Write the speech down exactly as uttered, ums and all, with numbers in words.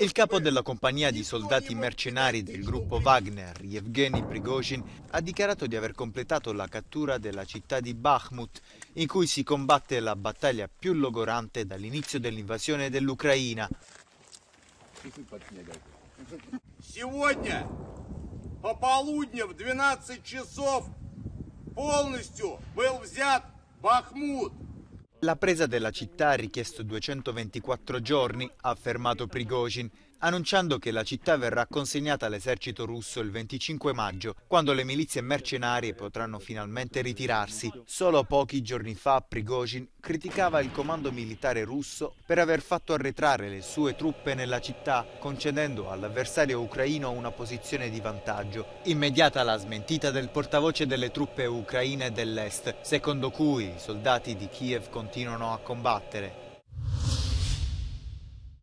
Il capo della compagnia di soldati mercenari del gruppo Wagner, Yevgeny Prigozhin, ha dichiarato di aver completato la cattura della città di Bakhmut, in cui si combatte la battaglia più logorante dall'inizio dell'invasione dell'Ucraina. Сегодня по полудню в двенадцать часов полностью был взят Бахмут. La presa della città ha richiesto duecentoventiquattro giorni, ha affermato Prigozhin, annunciando che la città verrà consegnata all'esercito russo il venticinque maggio, quando le milizie mercenarie potranno finalmente ritirarsi. Solo pochi giorni fa Prigozhin criticava il comando militare russo per aver fatto arretrare le sue truppe nella città, concedendo all'avversario ucraino una posizione di vantaggio. Immediata la smentita del portavoce delle truppe ucraine dell'est, secondo cui i soldati di Kiev continuano a combattere.